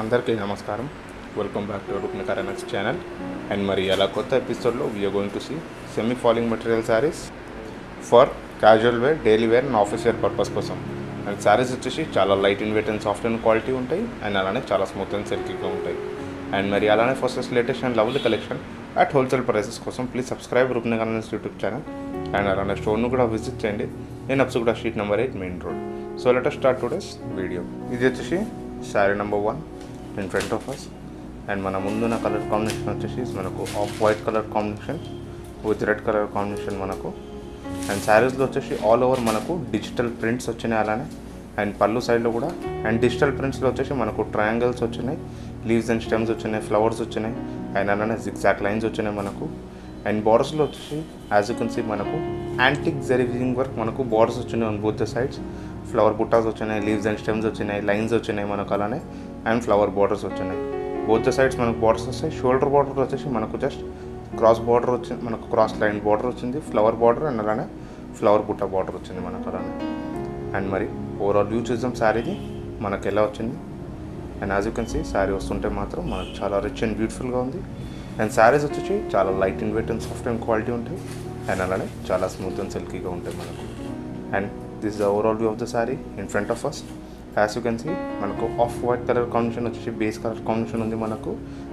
అందరికీ నమస్కారం welcome back to Roop Nikhar NX channel and మరి అలా కొత్త ఎపిసోడ్లో we are going to see semi falling material saris for casual wear daily wear and office wear purpose కోసం and saris వచ్చేసి చాలా light in weight and soft and quality ఉంటాయి and అలానే చాలా స్మూత్ అండ్ సిల్కీగా ఉంటాయి అండ్ మరి అలానే first latest and lovely collection at wholesale prices కోసం please subscribe Roop Nikhar NX YouTube channel and అలానే స్టోర్ను కూడా విజిట్ చేయండి నేను HABSIGUDA street number 8 main road. So let us start today's video. ఇది వచ్చేసి sari number 1 in front of us and mana munduna color combination vachesi manaku off white color combination with red color combination manaku and sarees lo vachesi all over manaku digital prints vachane alane and pallu side lo kuda and digital prints lo vachesi manaku triangles vachane leaves and stems vachane flowers vachane and alane zigzag lines vachane manaku and borders lo vachesi as you can see manaku antique zari weaving work manaku borders vachane on both the sides flower buttas vachane leaves and stems vachane lines vachane manaku alane and flower borders vachane both the sides manaku borders vastayi shoulder border vachesi manaku just cross border vachindi manaku cross line border vachindi flower border and alane flower butta border vachindi manaku alane and mari overall view chusam saree ki manaku ela vachindi and as you can see saree vastunte matram manaku chaala rich and beautiful ga undi and sarees vachechi chaala light and weight and soft and quality untayi and alane chaala smooth and silky ga untayi manaku and this is the overall view of the saree in front of us. As you can see మనకు off white colour combination వచ్చేసి base colour combination ఉంది మనకు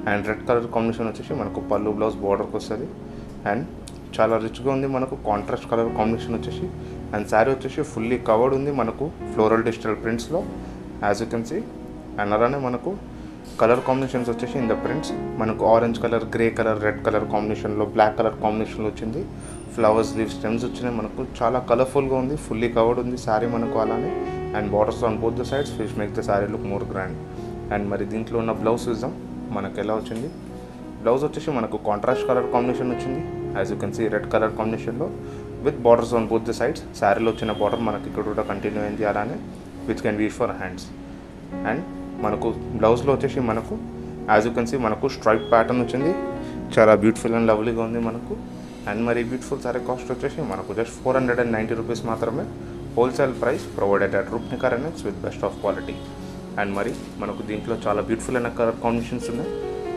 and red colour combination వచ్చేసి మనకు పళ్ళు blouse బార్డర్కి వస్తుంది and చాలా రిచ్గా ఉంది మనకు కాంట్రాస్ట్ కలర్ కాంబినేషన్ వచ్చేసి అండ్ శారీ వచ్చేసి ఫుల్లీ కవర్డ్ ఉంది మనకు ఫ్లోరల్ డిజిటల్ ప్రింట్స్లో as you can see and అలానే మనకు కలర్ కాంబినేషన్స్ వచ్చేసి ఇన్ ద ప్రింట్స్ మనకు orange colour grey colour red colour కాంబినేషన్లో బ్లాక్ కలర్ కాంబినేషన్లో వచ్చింది ఫ్లవర్స్ లీవ్స్ స్టెమ్స్ వచ్చినాయి మనకు చాలా కలర్ఫుల్గా ఉంది ఫుల్లీ కవర్డ్ ఉంది శారీ మనకు అలానే and borders on both the sides which make the saree look more grand and mari deentlo unna blouse usam manaku ela ochindi blouse vachesi manaku contrast color combination ochindi as you can see red color combination lo with borders on both the sides saree lo ochina border manaku ikkada continue ayindi alane which can be used for hands and manaku blouse lo vachesi manaku as you can see manaku stripe pattern ochindi chaala beautiful and lovely ga undi manaku and mari beautiful saree cost vachesi manaku just 490 rupees maatrame wholesale price provided at Roop Nikhar NX with best of quality and మరి మనకు దీంట్లో చాలా beautiful అయిన colour combinations ఉన్నాయి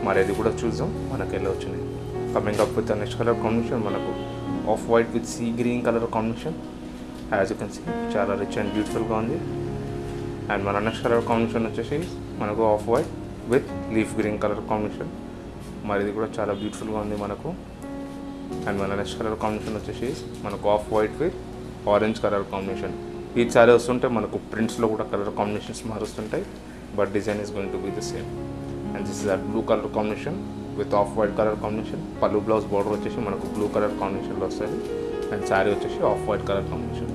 మరి అది కూడా చూద్దాం మనకు ఎలా వచ్చినాయి. Coming up with next colour combination మనకు off white with sea green colour combination as you can see చాలా రిచ్ అండ్ బ్యూటిఫుల్గా ఉంది అండ్ మన నెక్స్ట్ కలర్ కాంబినేషన్ వచ్చేసి మనకు off white with leaf green colour combination మరి ఇది కూడా చాలా బ్యూటిఫుల్గా ఉంది మనకు అండ్ మన నెక్స్ట్ కలర్ కాంబినేషన్ వచ్చేసి మనకు off white with orange colour combination. ఈ సారీ వస్తుంటే మనకు ప్రింట్స్లో కూడా కలర్ కాంబినేషన్స్ మారుస్తుంటాయి but design is going to be the same and this is a blue colour combination with off white colour combination pallu blouse border వచ్చేసి మనకు బ్లూ కలర్ కాంబినేషన్లో వస్తుంది అండ్ సారీ వచ్చేసి off white colour combination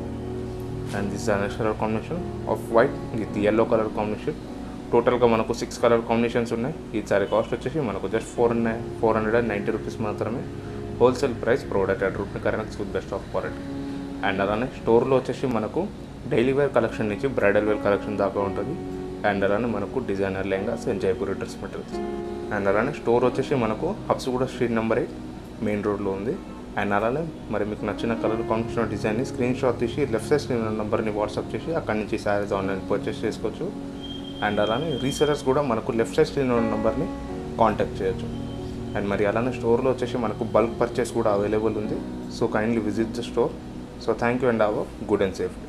and this is next colour combination off white with yellow colour combination. టోటల్గా మనకు 6 colour combinations ఉన్నాయి. ఈ sorry cost వచ్చేసి మనకు జస్ట్ 490 రూపీస్ మాత్రమే wholesale price provided at Roop Nikhar NX with best of quality and అలానే స్టోర్లో వచ్చేసి మనకు డైలీ వేర్ కలెక్షన్ నుంచి బ్రైడల్ వేర్ కలెక్షన్ దాకా ఉంటుంది అండ్ అలానే మనకు designer lehengas and Jaipur dress materials and అలానే స్టోర్ వచ్చేసి మనకు HABSIGUDA స్ట్రీట్ నెంబర్ 8 మెయిన్ రోడ్లో ఉంది అండ్ అలానే మరి మీకు నచ్చిన కలర్ కాంబినేషన్ డిజైన్ని స్క్రీన్ షాట్ తీసి లెఫ్ట్ సైడ్ స్క్రీన్ నెంబర్ని వాట్సాప్ చేసి అక్కడి నుంచి శారీస్ ఆన్లైన్ పర్చేస్ చేసుకోవచ్చు అండ్ అలానే రీసెలర్స్ కూడా మనకు లెఫ్ట్ సైడ్ స్క్రీన్ నెంబర్ని కాంటాక్ట్ చేయొచ్చు అండ్ మరి అలానే స్టోర్లో వచ్చేసి మనకు బల్క్ పర్చేస్ కూడా అవైలబుల్ ఉంది. So kindly visit the store. So thank you and have a good and safe day.